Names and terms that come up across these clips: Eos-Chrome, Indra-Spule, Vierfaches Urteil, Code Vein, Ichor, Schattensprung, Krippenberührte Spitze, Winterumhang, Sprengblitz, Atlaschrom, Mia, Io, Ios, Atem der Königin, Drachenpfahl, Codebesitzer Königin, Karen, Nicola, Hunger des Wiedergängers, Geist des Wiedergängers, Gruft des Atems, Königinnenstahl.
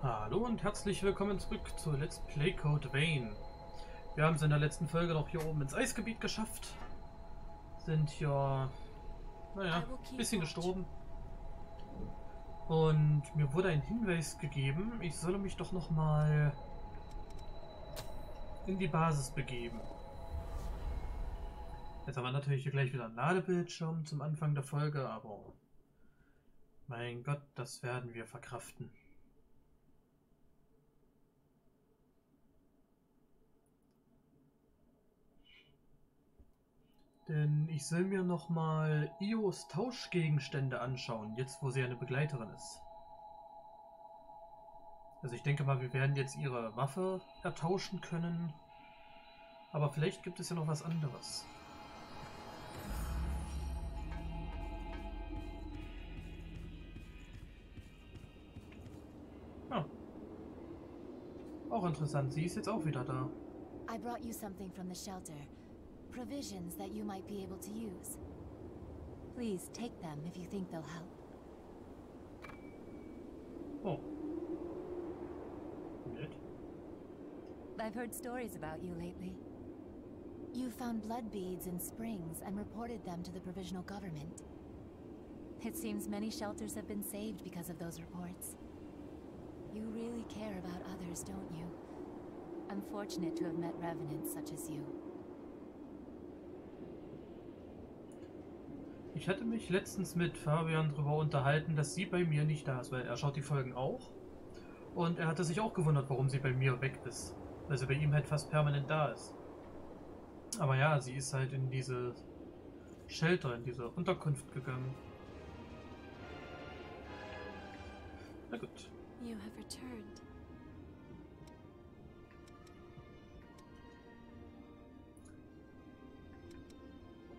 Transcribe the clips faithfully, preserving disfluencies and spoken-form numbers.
Hallo und herzlich willkommen zurück zu Let's Play Code Vein. Wir haben es in der letzten Folge noch hier oben ins Eisgebiet geschafft. Sind ja, naja, ein bisschen gestorben. Und mir wurde ein Hinweis gegeben, ich solle mich doch nochmal in die Basis begeben. Jetzt haben wir natürlich hier gleich wieder einen Ladebildschirm zum Anfang der Folge, aber mein Gott, das werden wir verkraften. Denn ich soll mir nochmal Ios Tauschgegenstände anschauen, jetzt wo sie eine Begleiterin ist. Also ich denke mal, wir werden jetzt ihre Waffe ertauschen können. Aber vielleicht gibt es ja noch was anderes. Ah. Auch interessant, sie ist jetzt auch wieder da. I brought you something from the shelter. Provisions that you might be able to use. Please take them if you think they'll help. Oh. Good. I've heard stories about you lately. You found blood beads in springs and reported them to the provisional government. It seems many shelters have been saved because of those reports. You really care about others, don't you? I'm fortunate to have met revenants such as you. Ich hatte mich letztens mit Fabian darüber unterhalten, dass sie bei mir nicht da ist, weil er schaut die Folgen auch. Und er hatte sich auch gewundert, warum sie bei mir weg ist. Weil sie bei ihm halt fast permanent da ist. Aber ja, sie ist halt in diese Shelter, in diese Unterkunft gegangen. Na gut. You have returned.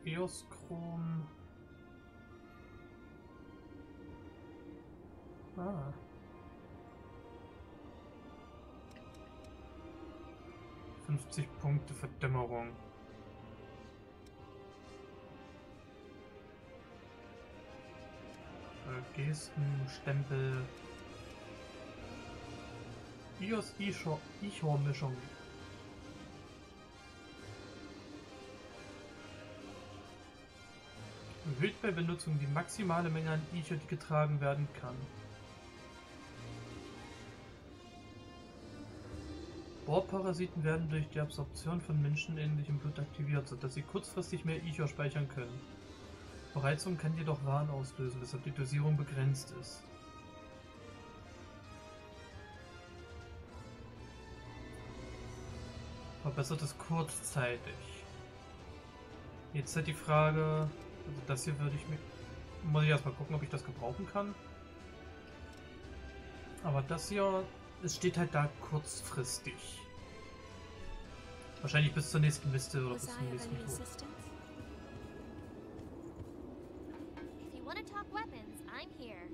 Eos-Chrome. Ah. fünfzig Punkte Verdämmerung. Gesten, Stempel. Ios Ichor-Mischung. Erhöht bei Benutzung die maximale Menge an Ichor, die getragen werden kann. Bohrparasiten werden durch die Absorption von menschenähnlichem Blut aktiviert, sodass sie kurzfristig mehr Ichor speichern können. Bereizung kann jedoch Waren auslösen, weshalb die Dosierung begrenzt ist. Verbessert es kurzzeitig. Jetzt hat die Frage, also das hier würde ich mir... Muss ich erstmal gucken, ob ich das gebrauchen kann. Aber das hier... Es steht halt da kurzfristig. Wahrscheinlich bis zur nächsten Liste oder bis zum nächsten Tod. If you want to talk weapons, I'm here.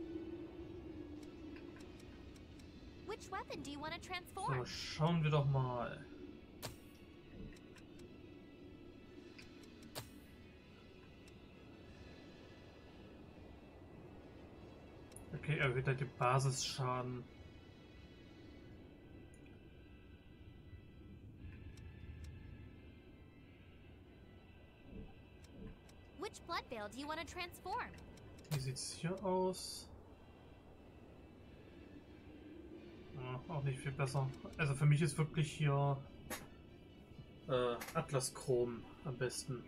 Which weapon do you want to transform? So, schauen wir doch mal. Okay, erhöht halt den Basisschaden. Wie sieht es hier aus? Ja, auch nicht viel besser. Also für mich ist wirklich hier äh, Atlaschrom am besten.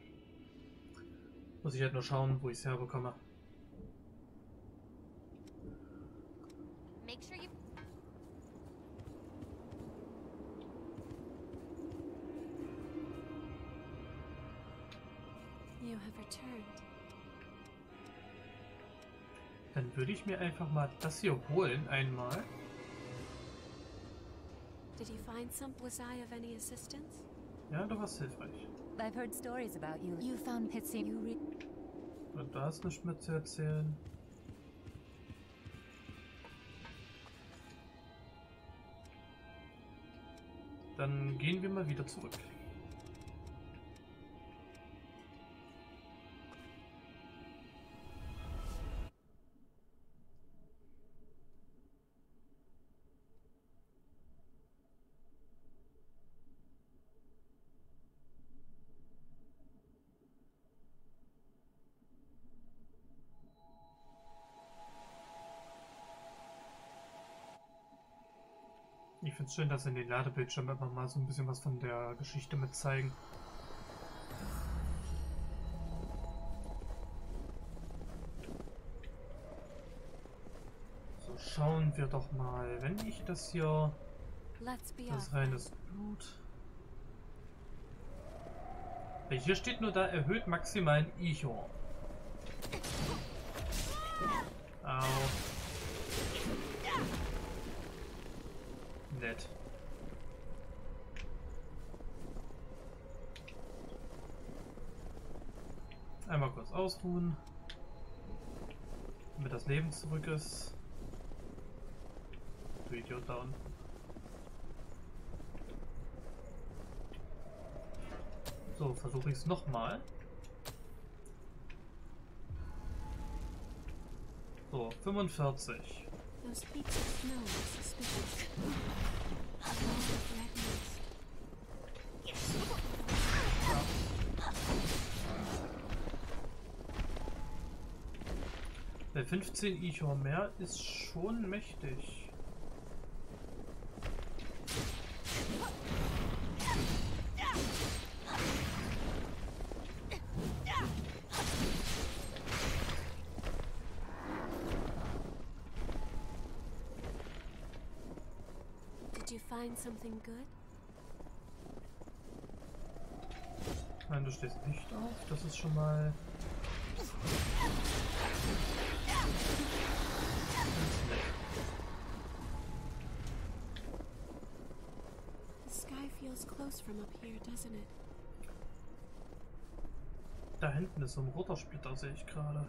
Muss ich halt nur schauen, wo ich es herbekomme. Dann würde ich mir einfach mal das hier holen einmal. Did you find some? Was I of any assistance? Ja, du warst hilfreich. I've heard stories about you. You found Pitsy. Und da ist nichts mehr zu erzählen. Dann gehen wir mal wieder zurück. Ich finde es schön, dass in den Ladebildschirmen einfach mal so ein bisschen was von der Geschichte mit zeigen. So, schauen wir doch mal, wenn ich das hier... Das reines Blut... Hier steht nur da, erhöht maximalen Ichor. Au. Nett. Einmal kurz ausruhen. Damit das Leben zurück ist. Du Idiot da unten. So, versuche ich es nochmal. So, fünfundvierzig. Bei fünfzehn Ichor mehr ist schon mächtig. Nein, du stehst nicht auf. Das ist schon mal... Das ist nett. Da hinten ist so ein roter Splitter, sehe ich gerade.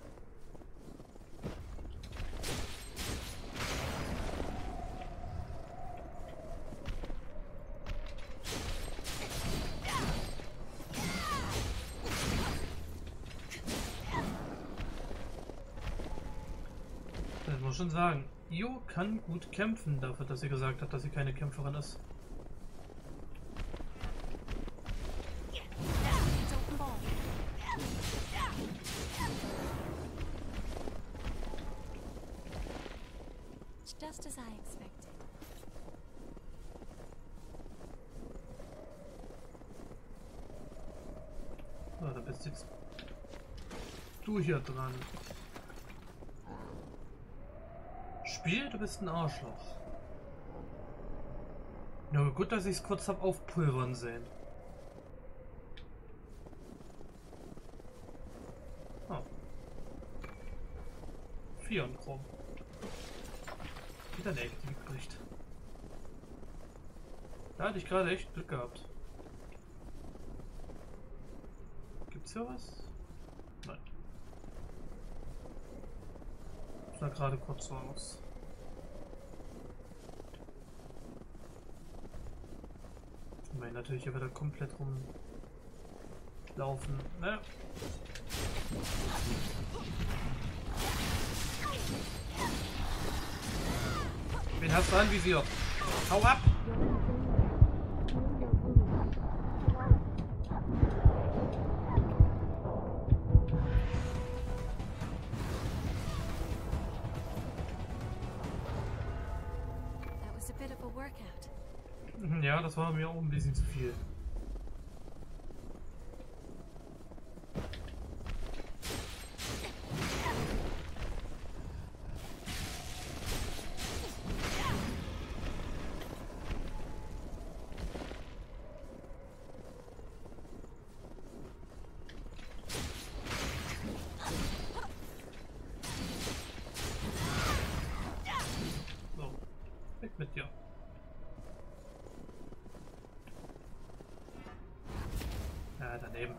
Schon sagen, Io kann gut kämpfen, dafür, dass sie gesagt hat, dass sie keine Kämpferin ist. Just as I expected. So, da bist jetzt du hier dran. Spiel, du bist ein Arschloch. Nur gut, dass ich es kurz habe aufpulvern sehen. Oh. Vier und Chrom. Wieder eine Ecke, die bricht. Da hatte ich gerade echt Glück gehabt. Gibt's hier was? Nein. Sah gerade kurz so aus. Ich meine, natürlich hier wieder komplett rumlaufen. Naja. Wen hast du anvisiert? Hau ab! Ja, das war mir auch ein bisschen zu viel. So, weg mit dir. Daneben.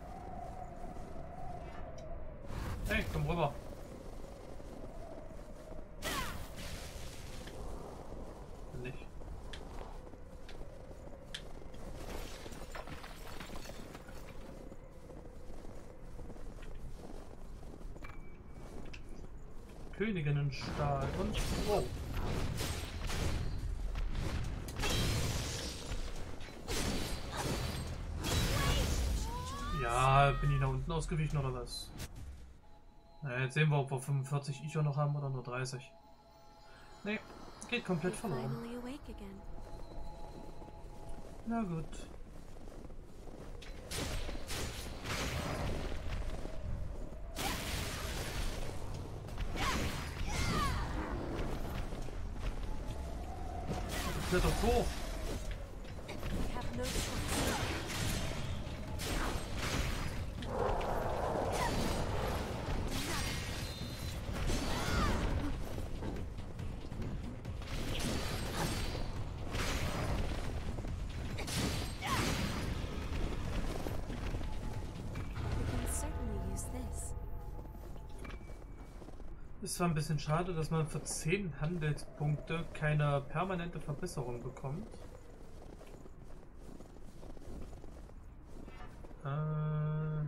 Hey, komm rüber. Nicht. Königinnenstahl und... Oh. Bin ich da unten ausgewichen oder was? Na, jetzt sehen wir, ob wir fünfundvierzig Ichor noch haben oder nur dreißig. Ne, geht komplett verloren. Na gut. Das wird doch doof. Ist zwar ein bisschen schade, dass man für zehn Handelspunkte keine permanente Verbesserung bekommt. Äh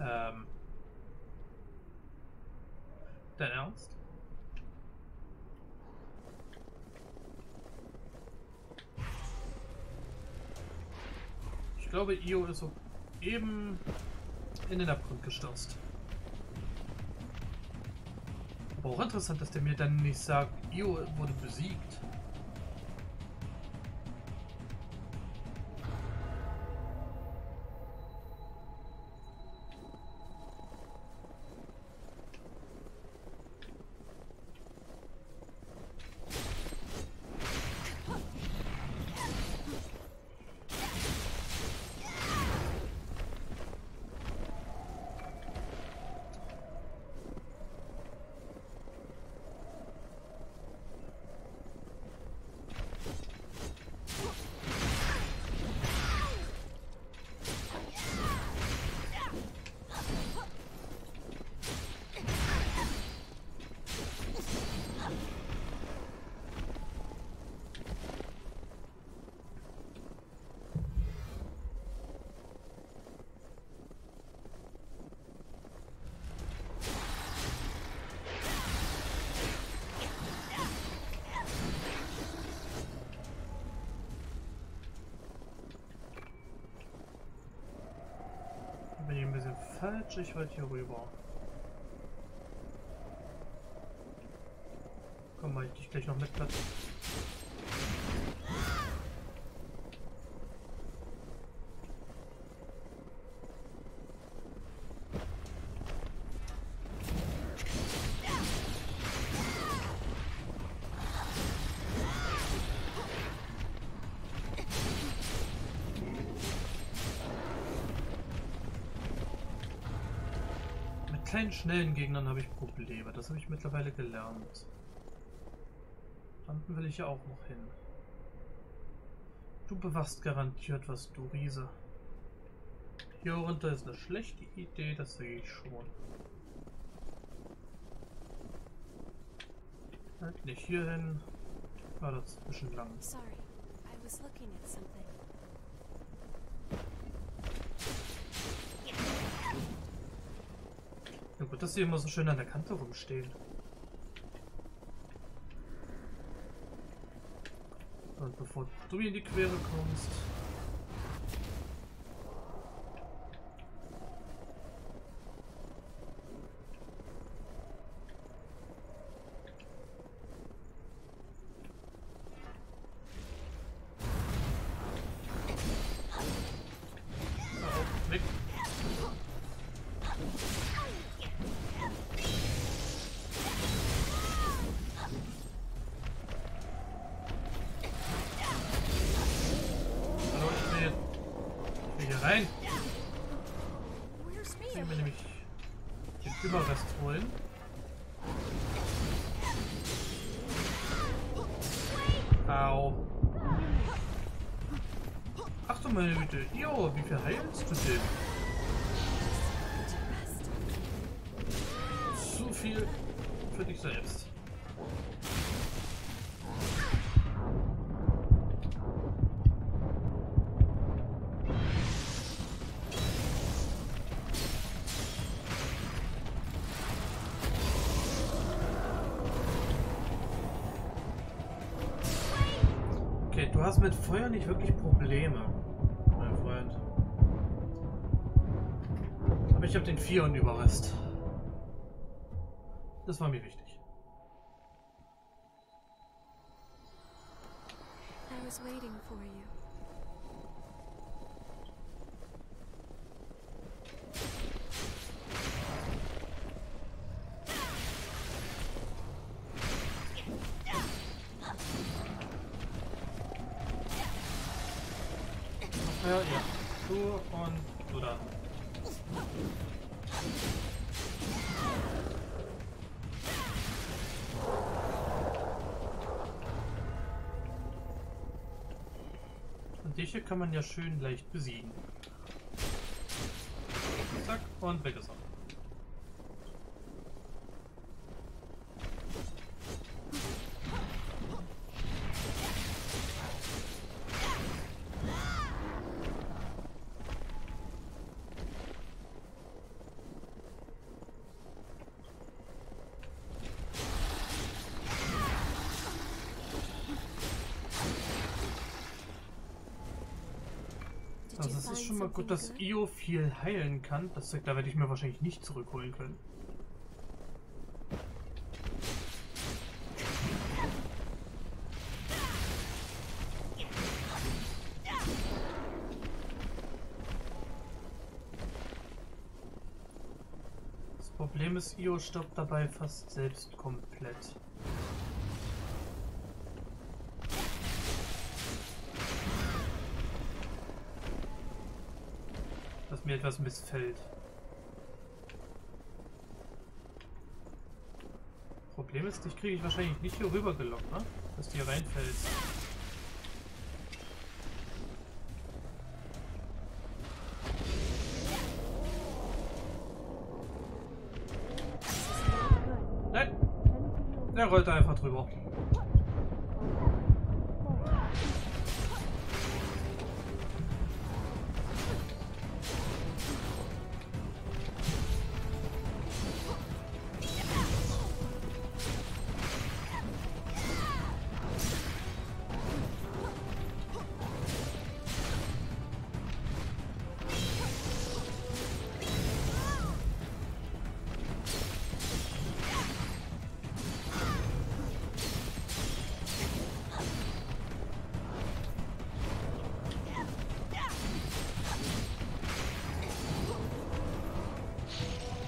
ähm. Dein Ernst? Ich glaube, Io ist so eben in den Abgrund gestürzt. Aber auch interessant, dass der mir dann nicht sagt, Io wurde besiegt. Falsch, ich wollte hier rüber. Komm mal, ich dich gleich noch mitplatzen. Mit schnellen Gegnern habe ich Probleme, das habe ich mittlerweile gelernt. Landen will ich ja auch noch hin. Du bewachst garantiert was, du Riese. Hier runter ist eine schlechte Idee, das sehe ich schon. Halt nicht hier hin, war dazwischen lang. Sorry, I was looking at something. Ja gut, dass sie immer so schön an der Kante rumstehen. Und bevor du mir in die Quere kommst... Meine Güte, jo, wie viel heilst du denn? Zu viel für dich selbst. Okay, du hast mit Feuer nicht wirklich Probleme, mein Freund. Aber ich habe den Vieren überrascht. Das war mir wichtig. I was waiting for you. Ja, ja, du und du da. Und dich hier kann man ja schön leicht besiegen. Zack, und weg ist er. Also es ist schon mal gut, dass Io viel heilen kann. Das sagt, da werde ich mir wahrscheinlich nicht zurückholen können. Das Problem ist, Io stirbt dabei fast selbst komplett. Mir etwas missfällt. Problem ist, dich kriege ich wahrscheinlich nicht hier rüber gelockt, ne? Dass die hier reinfällt. Nein! Der rollt da einfach drüber.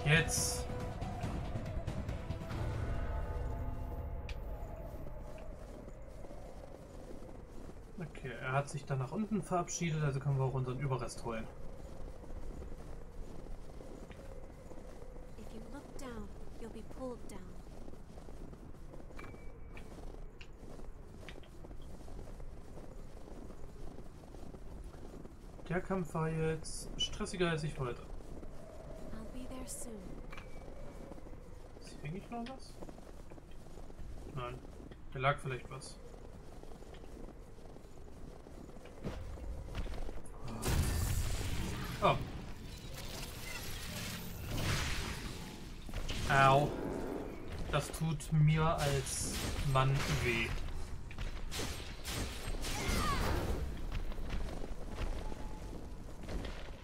Jetzt. Okay, er hat sich dann nach unten verabschiedet, also können wir auch unseren Überrest holen. If you look down, you'll be pulled down. Der Kampf war jetzt stressiger, als ich wollte. Hänge ich noch was? Nein, da lag vielleicht was. Oh. Au. Das tut mir als Mann weh.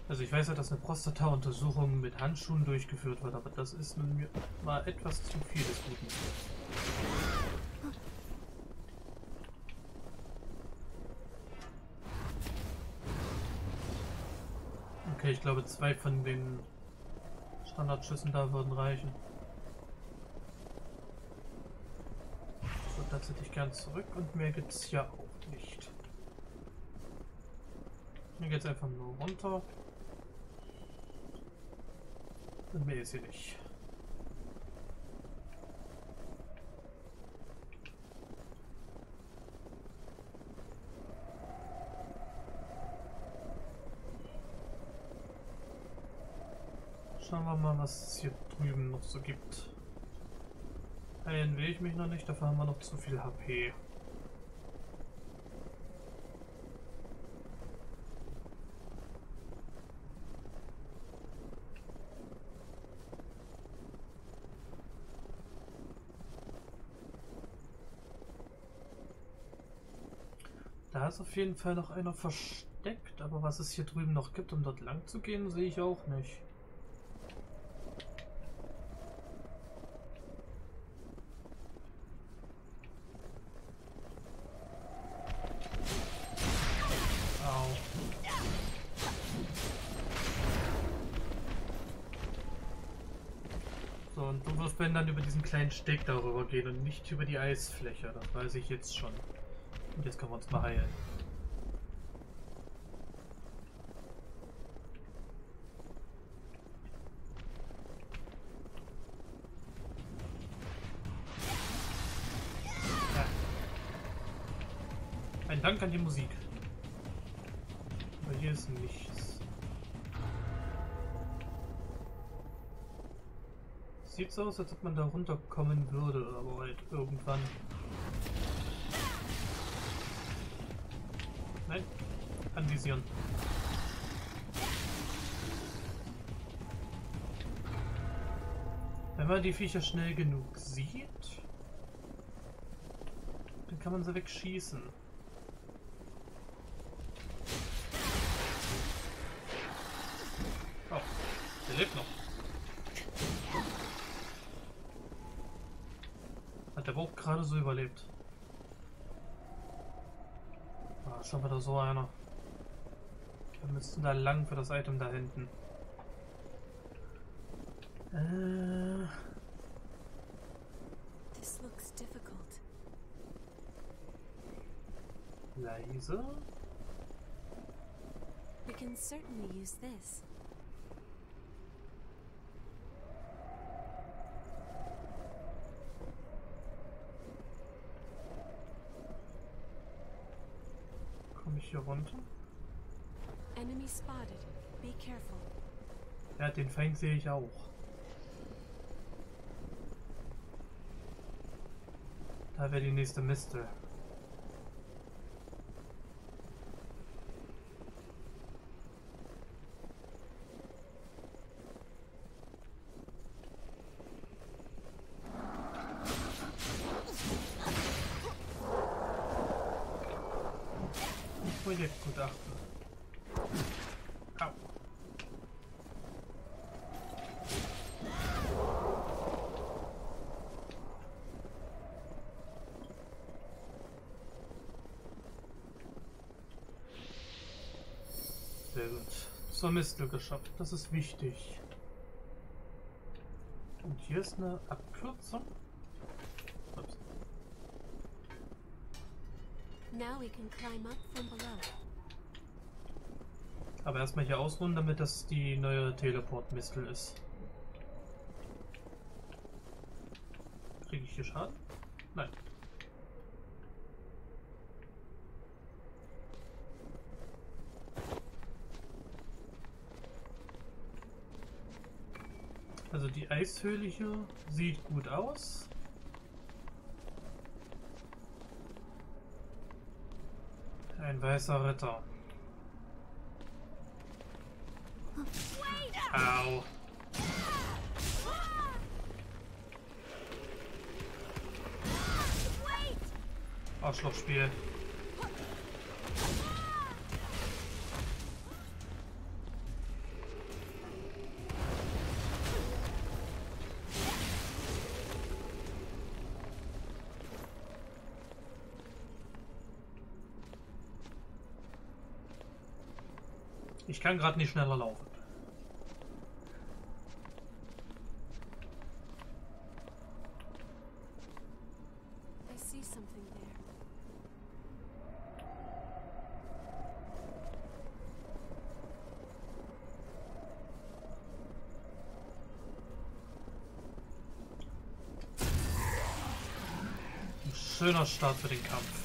Also ich weiß ja, dass eine Prostata-Untersuchung mit Handschuhen durchgeführt wird, aber das ist nun mal etwas zu viel des Guten. Okay, ich glaube zwei von den Standardschüssen da würden reichen. So, das hätte ich gern zurück und mehr gibt es ja auch nicht. Mir geht es einfach nur runter. Und mehr ist hier nicht. Schauen wir mal, was es hier drüben noch so gibt. Heilen will ich mich noch nicht, dafür haben wir noch zu viel H P. Da ist auf jeden Fall noch einer versteckt, aber was es hier drüben noch gibt, um dort lang zu gehen, sehe ich auch nicht. Und du wirst wenn dann über diesen kleinen Steg darüber gehen und nicht über die Eisfläche. Das weiß ich jetzt schon. Und jetzt können wir uns mal heilen. Ja. Ein Dank an die Musik. Aber hier ist nichts. Sieht so aus, als ob man da runterkommen würde, aber halt irgendwann. Nein, anvisieren. Wenn man die Viecher schnell genug sieht, dann kann man sie wegschießen. Oh, der lebt noch. Der war auch gerade so überlebt. Ah, schon wieder so einer. Wir müssten da lang für das Item da hinten. Äh. This looks difficult. Leise. We can certainly use this. Hier runter. Enemy spotted. Be careful. Ja, den Feind sehe ich auch. Da wäre die nächste Mistel. Projektgutachten. Au. Sehr gut. Zur Mistel geschafft. Das ist wichtig. Und hier ist eine Abkürzung. Aber erstmal hier ausruhen, damit das die neue Teleport-Mistel ist. Kriege ich hier Schaden? Nein. Also die Eishöhle hier sieht gut aus. Ein weißer Ritter. Au. Arschlochspiel. Ich kann gerade nicht schneller laufen. I see something there. Ein schöner Start für den Kampf.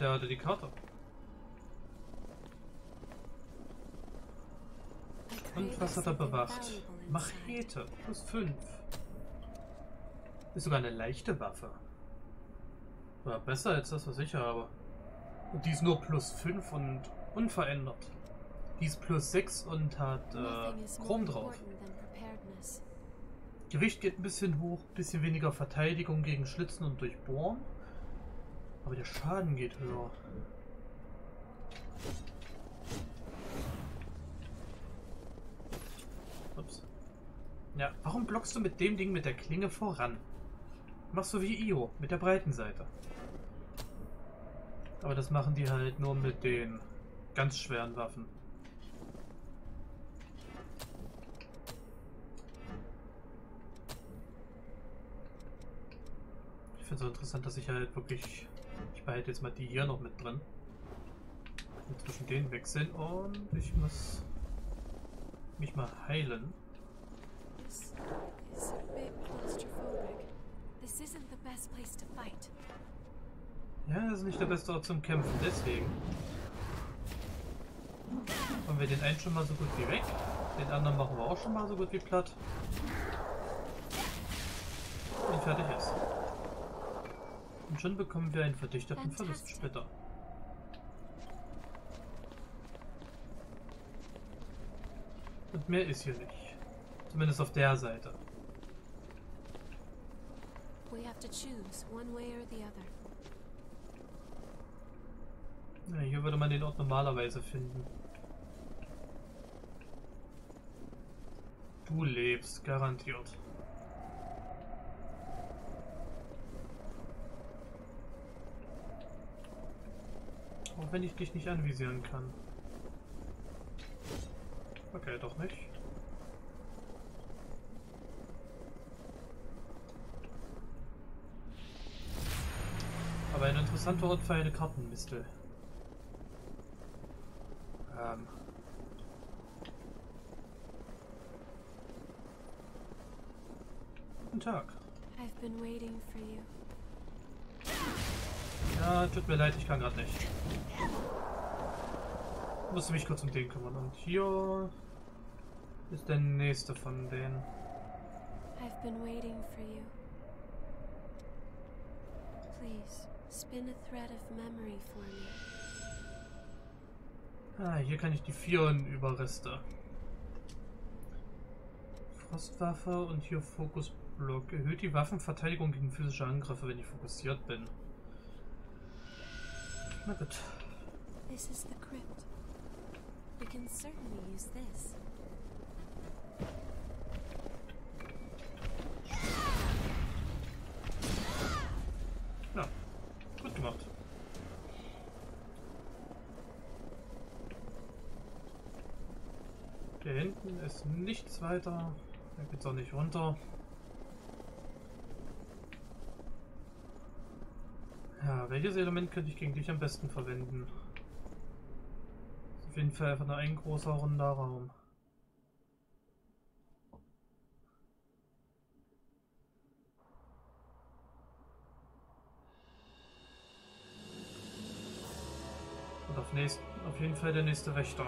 Der hatte die Karte. Und was hat er bewacht? Machete, plus fünf. Ist sogar eine leichte Waffe. War besser als das, was ich habe. Und die ist nur plus fünf und unverändert. Die ist plus sechs und hat äh, Chrom drauf. Gewicht geht ein bisschen hoch, ein bisschen weniger Verteidigung gegen Schlitzen und Durchbohren. Aber der Schaden geht höher. Ups. Ja, warum blockst du mit dem Ding mit der Klinge voran? Machst du wie Io, mit der breiten Seite. Aber das machen die halt nur mit den ganz schweren Waffen. Ich finde es so interessant, dass ich halt wirklich... Ich behalte jetzt mal die hier noch mit drin. Und zwischen denen wechseln und ich muss mich mal heilen. Ja, das ist nicht der beste Ort zum Kämpfen, deswegen. Machen wir den einen schon mal so gut wie weg, den anderen machen wir auch schon mal so gut wie platt. Und fertig ist. Und schon bekommen wir einen verdichteten Verlustsplitter. Und mehr ist hier nicht. Zumindest auf der Seite. Ja, hier würde man den Ort normalerweise finden. Du lebst, garantiert. Auch wenn ich dich nicht anvisieren kann. Okay, doch nicht. Aber ein interessanter Ort für eine Kartenmistel. Ähm. Guten Tag. I've been waiting for you. Ja, tut mir leid, ich kann gerade nicht. Ich musste mich kurz um den kümmern. Und hier ist der nächste von denen. I've been waiting for you. Please, spin a thread of memory for me. Ah, hier kann ich die vieren Überreste. Frostwaffe und hier Fokusblock. Erhöht die Waffenverteidigung gegen physische Angriffe, wenn ich fokussiert bin. Na gut. This is the crypt. We can certainly use this. Ja, gut gemacht. Hier hinten ist nichts weiter. Da geht's auch nicht runter. Ja, welches Element könnte ich gegen dich am besten verwenden? Auf jeden Fall einfach nur ein großer runder Raum. Und auf, nächst, auf jeden Fall der nächste Wächter.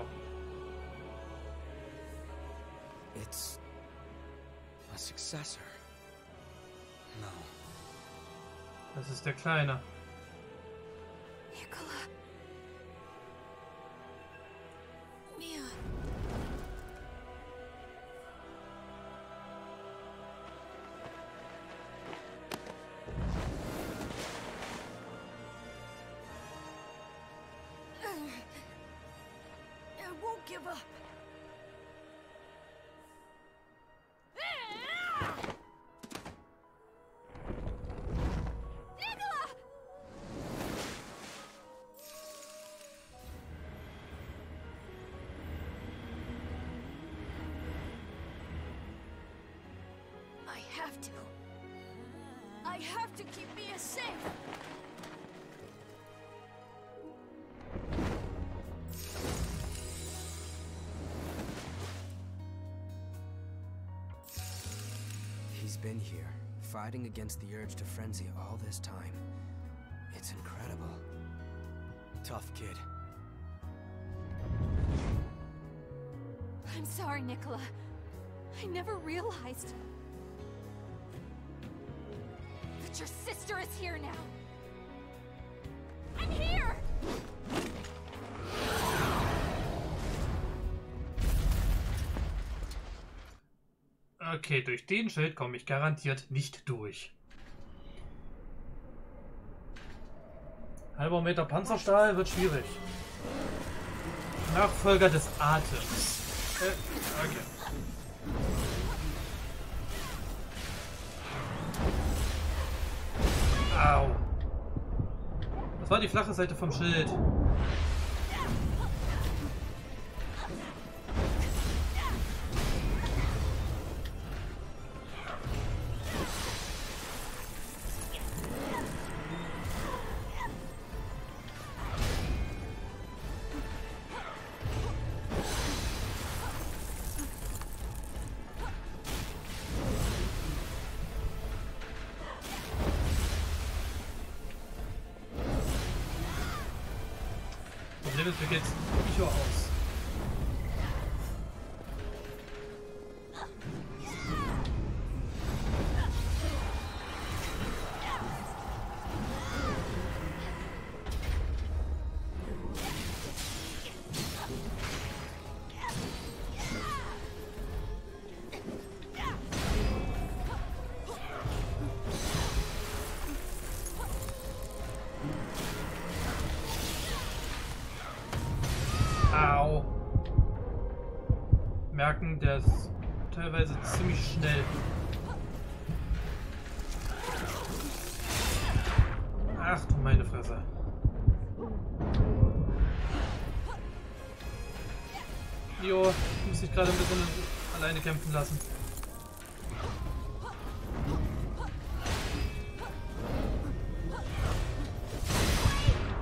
It's a successor. No. Das ist der Kleine. Nicola. Mia. I won't give up. To. I have to keep Mia safe. He's been here, fighting against the urge to frenzy all this time. It's incredible. Tough kid. I'm sorry, Nicola. I never realized. Your sister is here now. I'm here. Okay, durch den Schild komme ich garantiert nicht durch. Halber Meter Panzerstahl wird schwierig. Nachfolger des Atems. Äh, okay. Au. Das war die flache Seite vom Schild. Wie geht's? Ich höre aus. Der ist teilweise ziemlich schnell. Ach du meine Fresse. Jo, ich muss dich gerade ein bisschen alleine kämpfen lassen.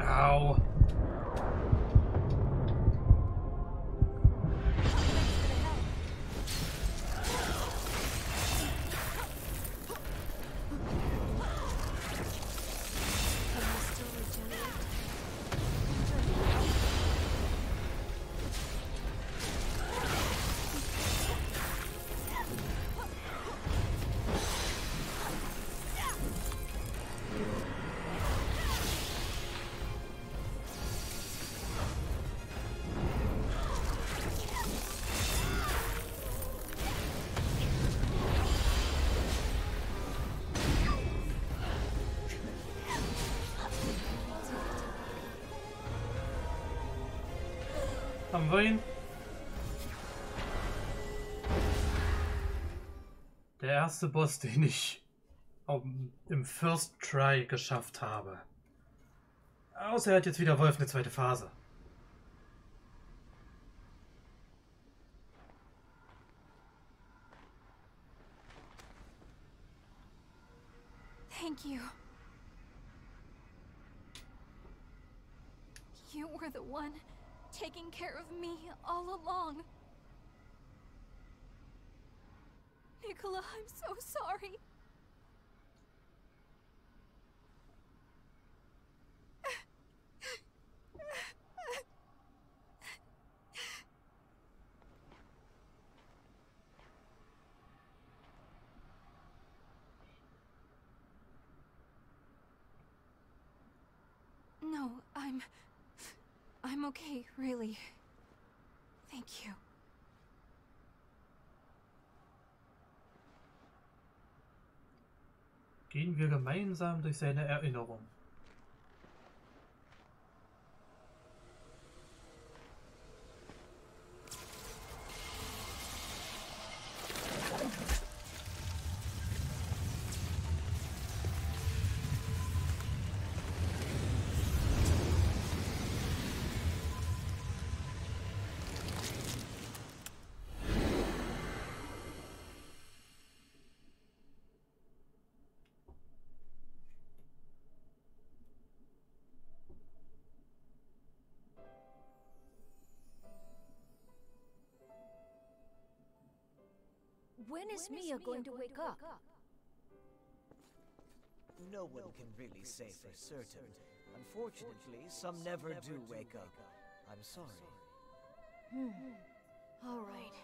Au. Haben wir ihn? Der erste Boss, den ich im First Try geschafft habe. Außer er hat jetzt wieder Wolf eine zweite Phase. Thank you. You were the one. Taking care of me all along. Nicola, I'm so sorry. No, I'm... I'm okay, really. Thank you. Gehen wir gemeinsam durch seine Erinnerung. When is Mia going to wake up? No one can really say for certain. Unfortunately, some never do wake up. I'm sorry. Hmm. All right.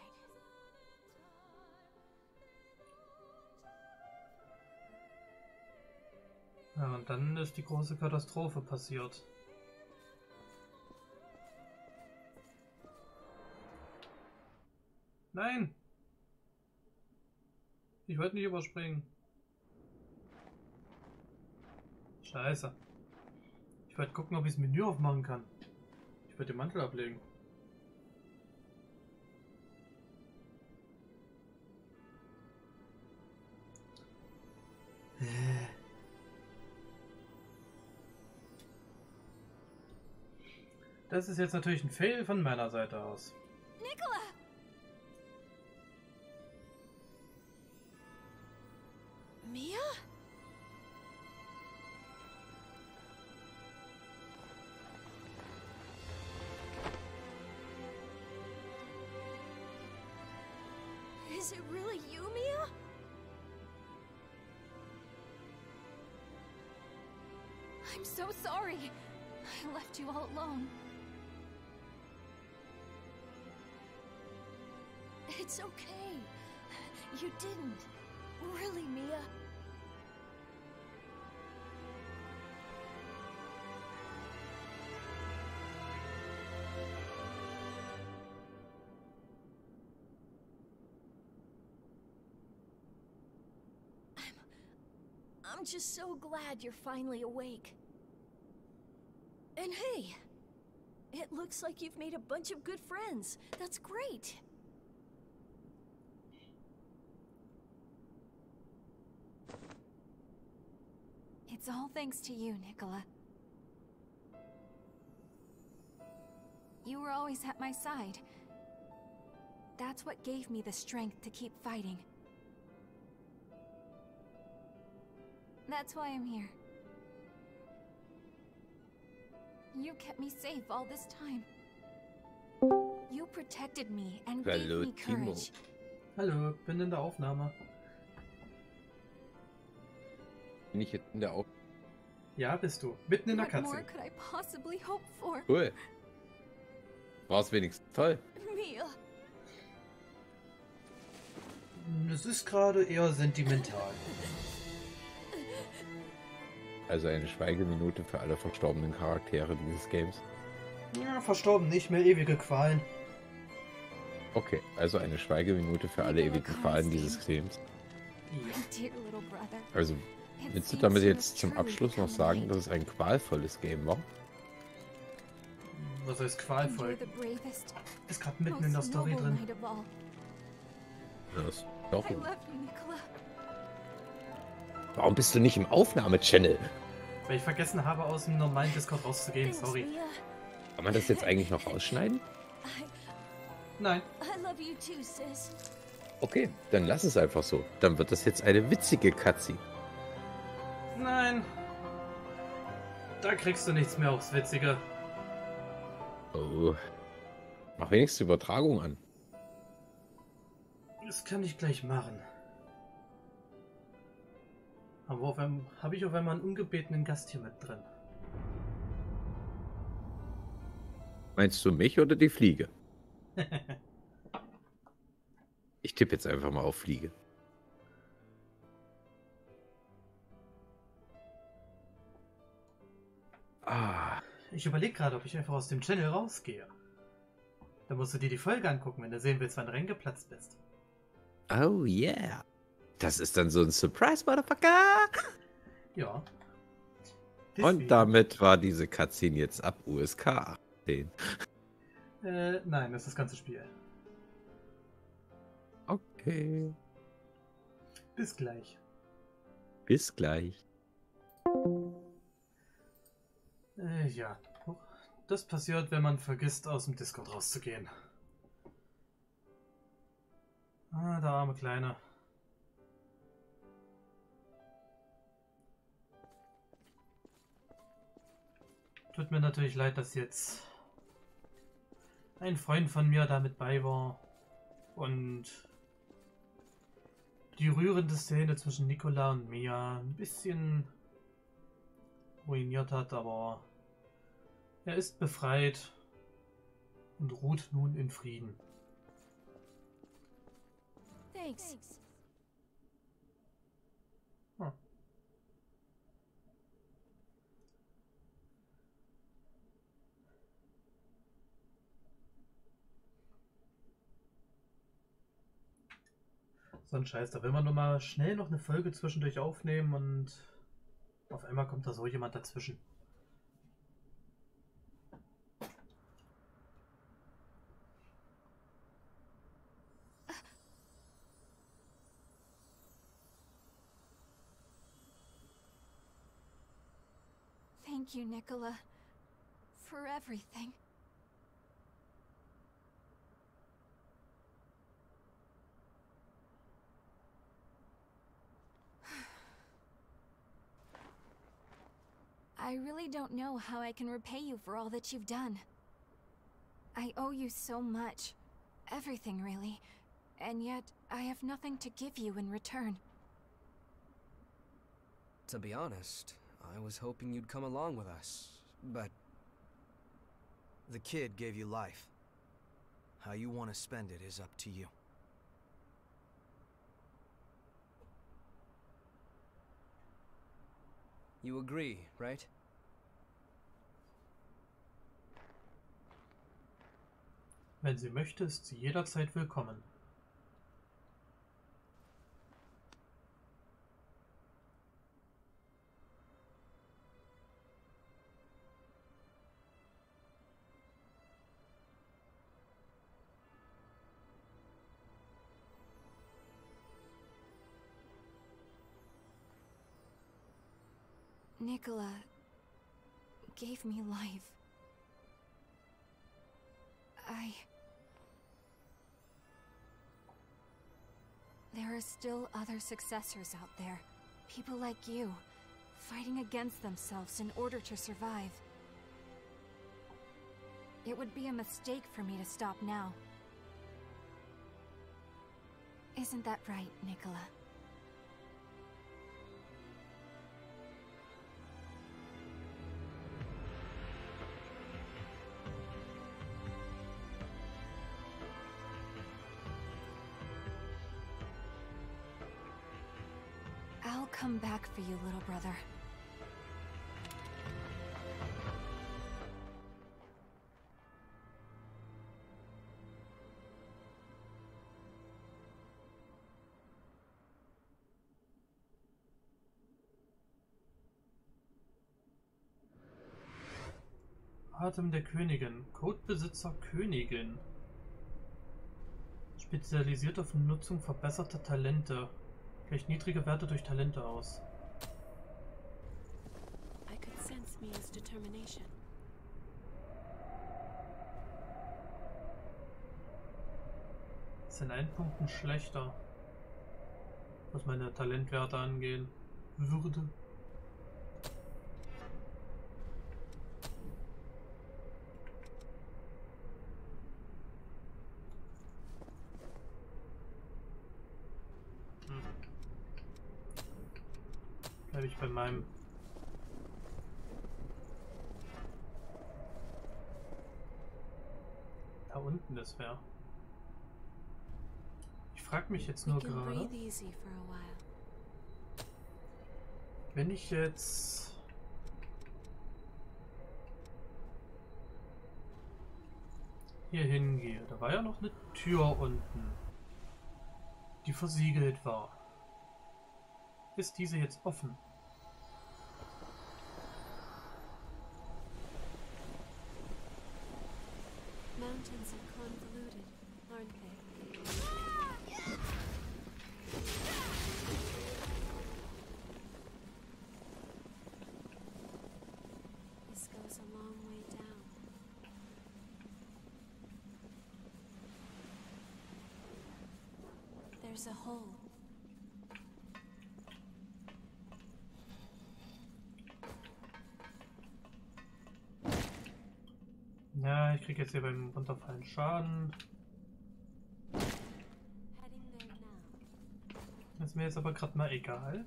Ja, und dann ist die große Katastrophe passiert. Nein! Ich wollte nicht überspringen. Scheiße. Ich wollte gucken, ob ich das Menü aufmachen kann. Ich würde den Mantel ablegen. Das ist jetzt natürlich ein Fail von meiner Seite aus. Nicola! Mia? Is it really you, Mia? I'm so sorry. I left you all alone. It's okay. You didn't. Really, Mia? I'm... I'm just so glad you're finally awake. And hey, it looks like you've made a bunch of good friends. That's great. It's all thanks to you, Nicola. You were always at my side. That's what gave me the strength to keep fighting. That's why I'm here. You kept me safe all this time. You protected me and gave me courage. Hallo, bin in der Aufnahme. Bin ich jetzt in der Aufnahme? Ja, bist du. Mitten in der Katze. Cool. War's wenigstens toll. Das ist gerade eher sentimental. Also eine Schweigeminute für alle verstorbenen Charaktere dieses Games. Ja, verstorben nicht mehr, ewige Qualen. Okay, also eine Schweigeminute für alle ewigen Qualen dieses Games. Ja. Also... Willst du damit jetzt zum Abschluss noch sagen, dass es ein qualvolles Game war? Was heißt qualvoll? Ist gerade mitten in der Story drin. Das doch. Warum bist du nicht im Aufnahme-Channel? Weil ich vergessen habe, aus dem normalen Discord rauszugehen, sorry. Kann man das jetzt eigentlich noch rausschneiden? Nein. Okay, dann lass es einfach so. Dann wird das jetzt eine witzige Cutscene. Nein. Da kriegst du nichts mehr aufs Witzige. Oh. Mach wenigstens die Übertragung an. Das kann ich gleich machen. Aber habe ich auf einmal einen ungebetenen Gast hier mit drin? Meinst du mich oder die Fliege? Ich tippe jetzt einfach mal auf Fliege. Ah. Ich überlege gerade, ob ich einfach aus dem Channel rausgehe. Dann musst du dir die Folge angucken, wenn du sehen willst, wann du reingeplatzt bist. Oh yeah. Das ist dann so ein Surprise, Motherfucker. Ja. Deswegen. Und damit war diese Cutscene jetzt ab U S K achtzehn. Äh, nein, das ist das ganze Spiel. Okay. Bis gleich. Bis gleich. Äh, ja, das passiert, wenn man vergisst, aus dem Discord rauszugehen. Ah, der arme Kleine. Tut mir natürlich leid, dass jetzt ein Freund von mir da mit bei war und die rührende Szene zwischen Nicola und Mia ein bisschen ruiniert hat, aber er ist befreit und ruht nun in Frieden. Thanks. Hm. So ein Scheiß, da will man nur mal schnell noch eine Folge zwischendurch aufnehmen und auf einmal kommt da so jemand dazwischen. Thank you, Nicola, for everything. I really don't know how I can repay you for all that you've done. I owe you so much. Everything, really. And yet, I have nothing to give you in return. To be honest, I was hoping you'd come along with us, but... the kid gave you life. How you want to spend it is up to you. You agree, right? Wenn sie möchte, ist sie jederzeit willkommen. Nicola gave me life. I... There are still other successors out there. People like you, fighting against themselves in order to survive. It would be a mistake for me to stop now. Isn't that right, Nicola? Come back for you, little brother. Atem der Königin, Codebesitzer Königin. Spezialisiert auf Nutzung verbesserter Talente. Gleich niedrige Werte durch Talente aus. I could sense Mia's determination. Ist in allen Punkten schlechter, was meine Talentwerte angehen würde. Ich bei meinem da unten das wäre. Ich frage mich jetzt nur gerade, wenn ich jetzt hier hingehe, da war ja noch eine Tür unten, die versiegelt war. Ist diese jetzt offen? There's a hole. Ja, ich krieg jetzt hier beim Runterfallen Schaden. Das ist mir jetzt aber gerade mal egal.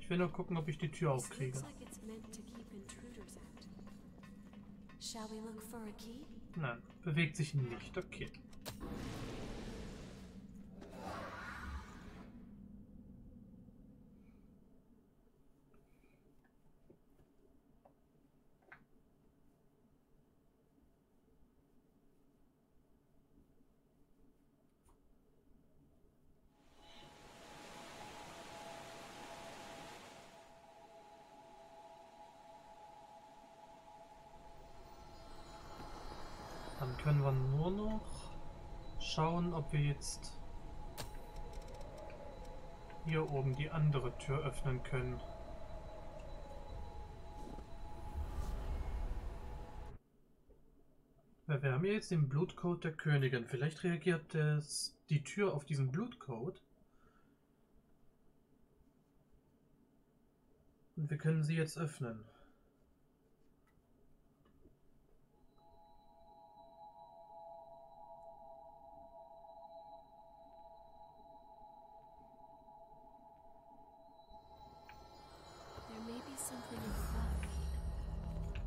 Ich will nur gucken, ob ich die Tür aufkriege. Nein, bewegt sich nicht. Okay. Dann können wir nur noch schauen, ob wir jetzt hier oben die andere Tür öffnen können. Wir haben jetzt den Blutcode der Königin. Vielleicht reagiert das, die Tür auf diesen Blutcode. Und wir können sie jetzt öffnen.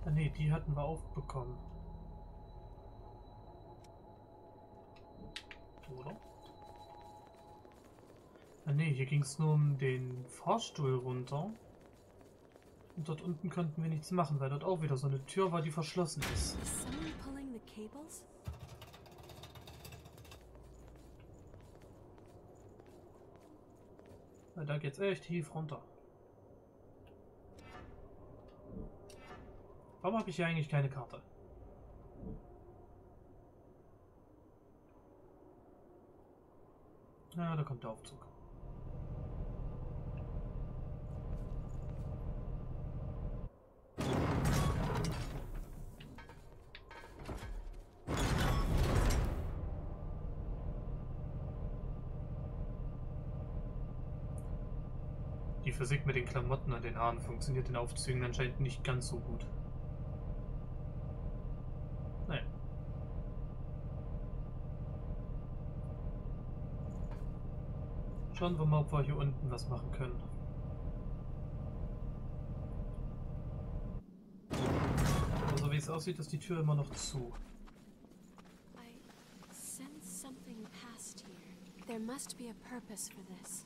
Ah ne, die hatten wir aufbekommen. Oder? Ah ne, hier ging es nur um den Fahrstuhl runter. Und dort unten könnten wir nichts machen, weil dort auch wieder so eine Tür war, die verschlossen ist. Ja, da geht's echt tief runter. Warum habe ich hier eigentlich keine Karte? Na, da kommt der Aufzug. Die Physik mit den Klamotten an den Haaren funktioniert in Aufzügen anscheinend nicht ganz so gut. Naja. Schauen wir mal, ob wir hier unten was machen können. Also wie es aussieht, ist die Tür immer noch zu. I sense something past here. There must be a purpose for this.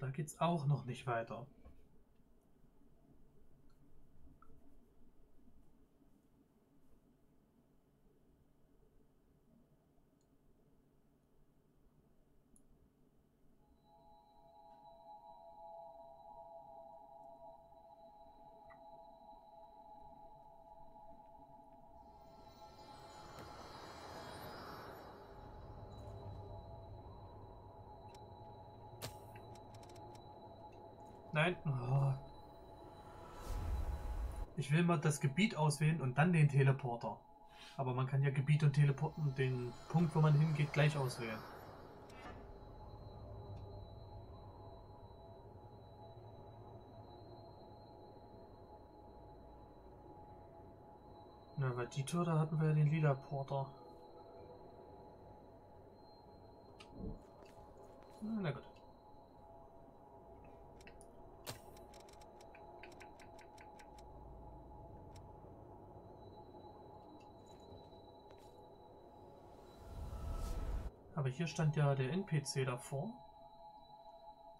Da geht's auch noch nicht weiter. Nein. Oh. Ich will mal das Gebiet auswählen und dann den Teleporter. Aber man kann ja Gebiet und Teleporter und den Punkt, wo man hingeht, gleich auswählen. Na, bei die Tür, da hatten wir ja den Teleporter. Na gut. Aber hier stand ja der N P C davor.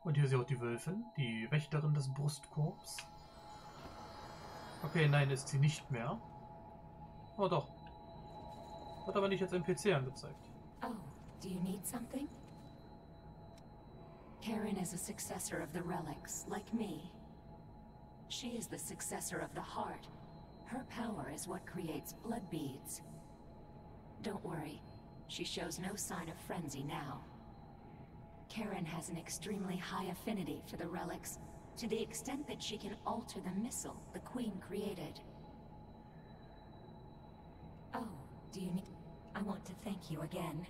Und hier ist ja auch die Wölfin, die Wächterin des Brustkorbs. Okay, nein, ist sie nicht mehr. Oh doch. Hat aber nicht als N P C angezeigt. Oh, do you need something? Karen is a successor of the relics, like me. She is the successor of the heart. Her power is what creates blood beads. Don't worry. She shows no sign of frenzy now. Karen has an extremely high affinity for the relics, to the extent that she can alter the missile the Queen created. Oh, do you need... I want to thank you again.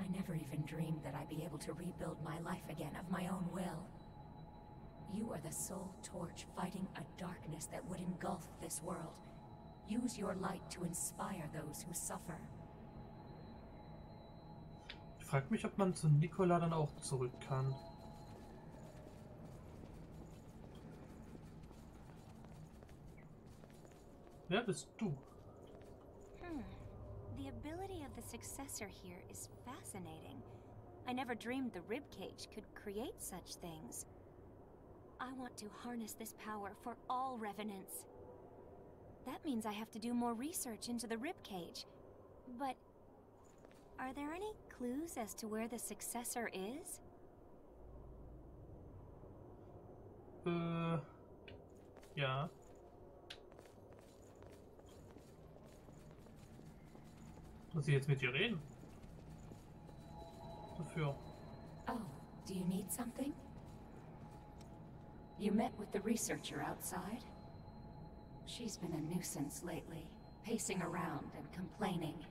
I never even dreamed that I'd be able to rebuild my life again of my own will. You are the sole torch fighting a darkness that would engulf this world. Use your light to inspire those who suffer. Ich frage mich, ob man zu Nicola dann auch zurück kann. Wer bist du? Hmm. The ability of the successor here is fascinating. I never dreamed the ribcage could create such things. I want to harness this power for all revenants. That means I have to do more research into the ribcage. But Are there any clues as to where the successor is? Äh, ja. Muss ich jetzt mit dir reden? Dafür. Oh, do you need something? You met with the researcher outside? She's been a nuisance lately, pacing around and complaining.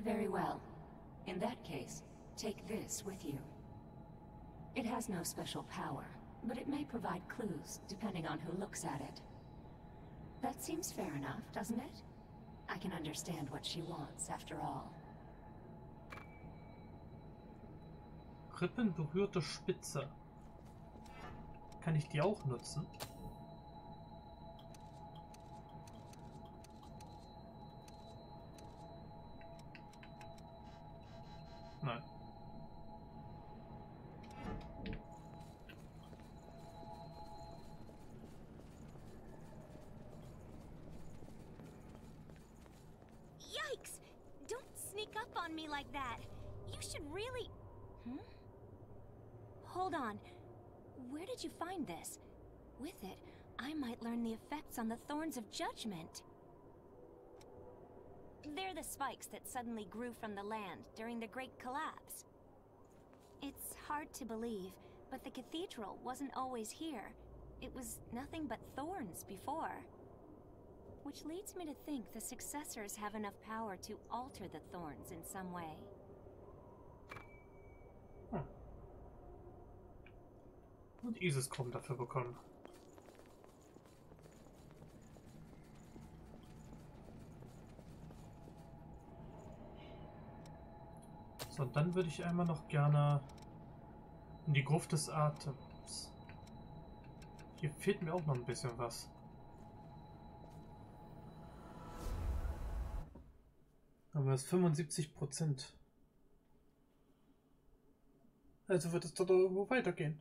Very well. In that case, take this with you. It has no special power, but it may provide clues, depending on who looks at it. That seems fair enough, doesn't it? I can understand what she wants, after all. Krippenberührte Spitze. Kann ich die auch nutzen? Nein. Yikes! Don't sneak up on me like that. You should really... Hmm? Hold on. Where did you find this? With it, I might learn the effects on the Thorns of Judgment. They're the spikes that suddenly grew from the land during the Great Collapse. It's hard to believe, but the cathedral wasn't always here. It was nothing but thorns before. Which leads me to think the successors have enough power to alter the thorns in some way. Hm. Und Eos-Chrome dafür bekommen. So, und dann würde ich einmal noch gerne in die Gruft des Atems. Hier fehlt mir auch noch ein bisschen was. Aber es ist fünfundsiebzig Prozent. Also wird es dort irgendwo weitergehen.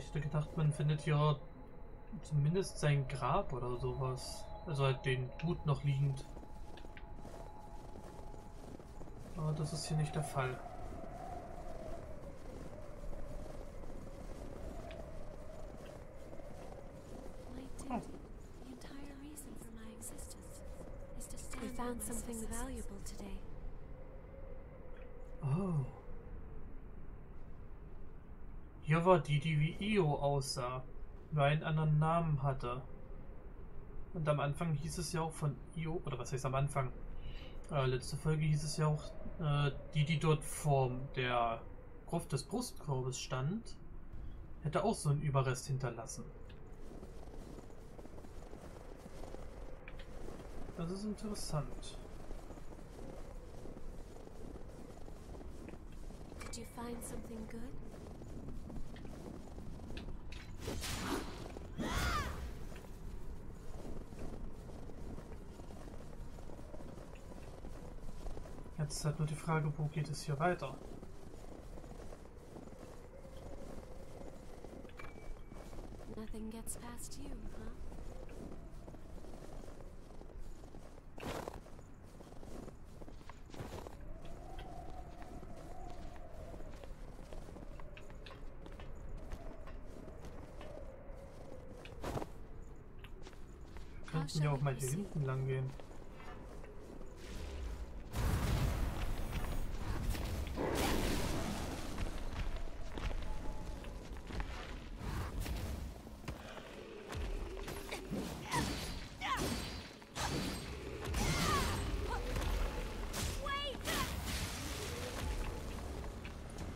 Ich hätte gedacht, man findet hier zumindest sein Grab oder sowas. Also halt den Tod noch liegend. Aber das ist hier nicht der Fall. Oh. Oh. Hier war die, die wie Io aussah, nur einen anderen Namen hatte. Und am Anfang hieß es ja auch von Io, oder was heißt am Anfang? Äh, letzte Folge hieß es ja auch, äh, die, die dort vor der Gruft des Brustkorbes stand, hätte auch so einen Überrest hinterlassen. Das ist interessant. Did you find something good? Jetzt ist halt nur die Frage, wo geht es hier weiter? Nothing gets past you, huh? Wir können ja auch mal hier hinten lang gehen.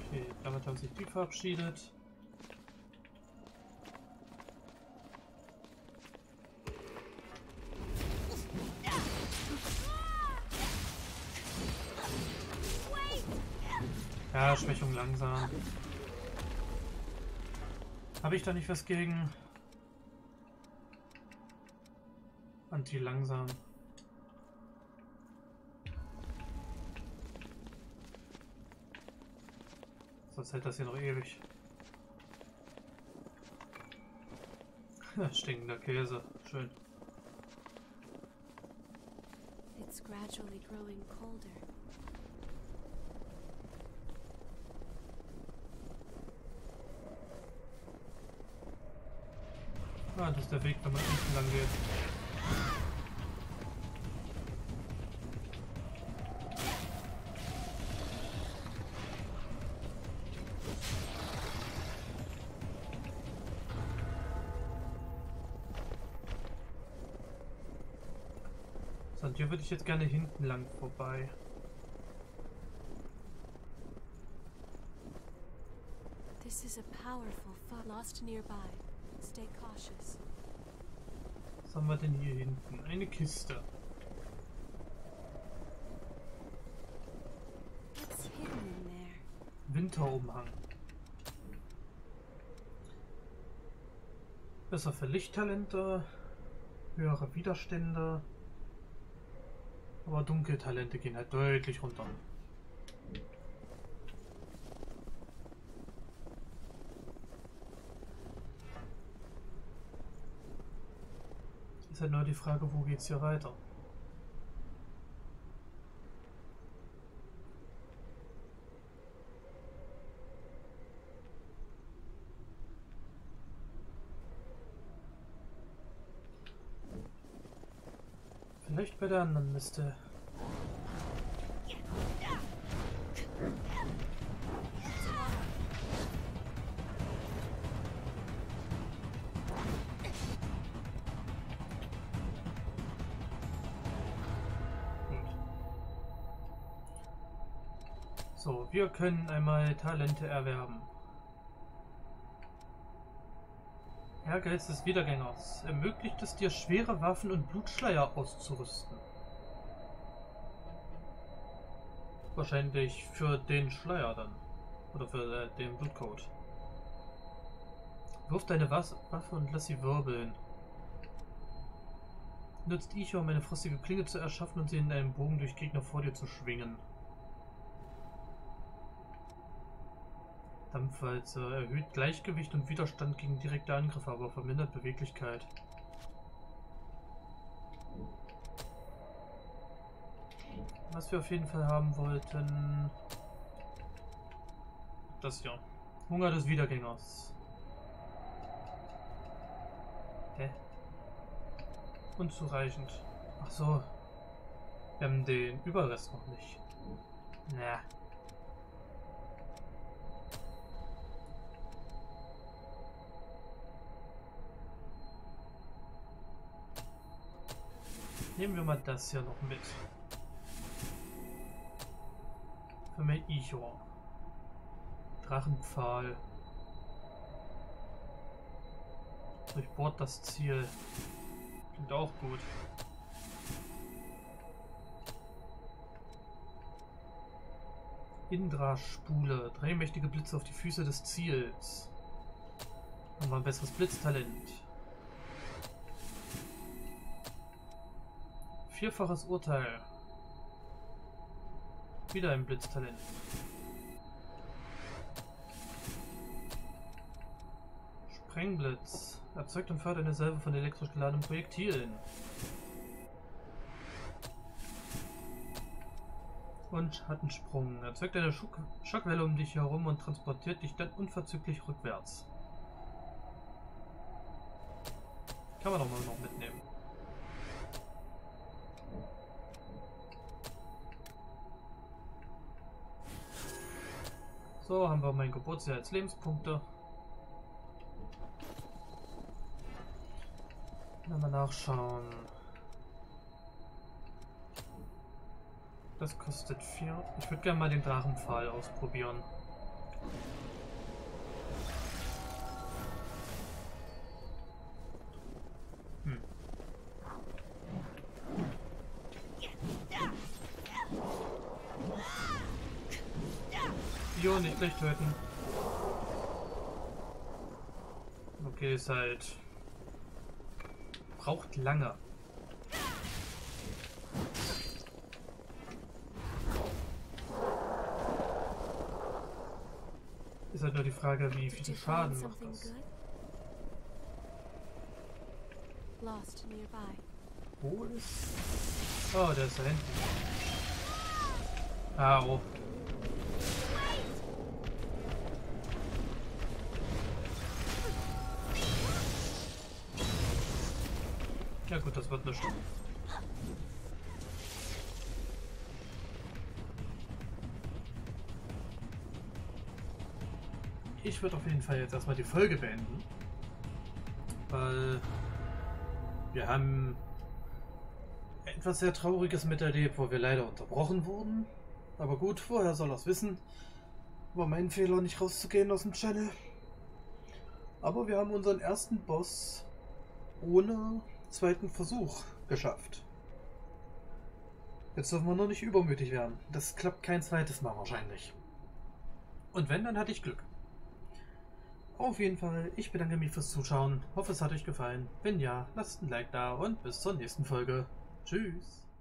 Okay, damit haben sich die verabschiedet. Ja, Schwächung langsam. Habe ich da nicht was gegen? anti-langsam. Sonst hält das hier noch ewig. Stinkender Käse, schön. It's gradually growing colder. Ah, das ist der Weg, wenn man unten lang geht. Hier würde ich jetzt gerne hinten lang vorbei. This is a powerful foe lost nearby. Stay cautious. Was haben wir denn hier hinten? Eine Kiste. It's hidden in there. Winterumhang. Besser für Lichttalente, höhere Widerstände. Aber dunkle Talente gehen halt deutlich runter. Ist halt nur die Frage, wo geht's hier weiter? Vielleicht bei der anderen Liste. So, wir können einmal Talente erwerben. Herr Geist des Wiedergängers, ermöglicht es dir, schwere Waffen und Blutschleier auszurüsten. Wahrscheinlich für den Schleier dann. Oder für äh, den Blutcode. Wirf deine Was Waffe und lass sie wirbeln. Nutzt Ichor, um eine frostige Klinge zu erschaffen und sie in einem Bogen durch Gegner vor dir zu schwingen. Dampfwalze erhöht Gleichgewicht und Widerstand gegen direkte Angriffe, aber vermindert Beweglichkeit. Was wir auf jeden Fall haben wollten... Das hier. Hunger des Wiedergängers. Hä? Unzureichend. Ach so. Wir haben den Überrest noch nicht. Na. Nehmen wir mal das hier noch mit. Für mein Ichor. Drachenpfahl. Durchbohrt das Ziel. Klingt auch gut. Indra-Spule. Drehmächtige Blitze auf die Füße des Ziels. Haben wir ein besseres Blitztalent. Vierfaches Urteil. Wieder ein Blitztalent. Sprengblitz. Erzeugt und fördert eine Salve von elektrisch geladenen Projektilen. Und Schattensprung. Erzeugt eine Schock Schockwelle um dich herum und transportiert dich dann unverzüglich rückwärts. Kann man doch mal noch mitnehmen. So, haben wir mein Geburtsjahr als Lebenspunkte. Dann mal nachschauen. Das kostet vier. Ich würde gerne mal den Drachenpfahl ausprobieren. Hm. Nicht gleich töten. Okay, ist halt... Braucht lange. Ist halt nur die Frage, wie viel Schaden macht das. Wo ist... Oh, der ist da hinten. Ah, oh. Ja gut, das wird nichts. Ich würde auf jeden Fall jetzt erstmal die Folge beenden, weil wir haben etwas sehr Trauriges miterlebt, wo wir leider unterbrochen wurden. Aber gut, woher soll er's wissen? War mein Fehler, nicht rauszugehen aus dem Channel. Aber wir haben unseren ersten Boss ohne zweiten Versuch geschafft. Jetzt dürfen wir noch nicht übermütig werden. Das klappt kein zweites Mal wahrscheinlich. Und wenn, dann hatte ich Glück. Auf jeden Fall, ich bedanke mich fürs Zuschauen. Hoffe, es hat euch gefallen. Wenn ja, lasst ein Like da und bis zur nächsten Folge. Tschüss.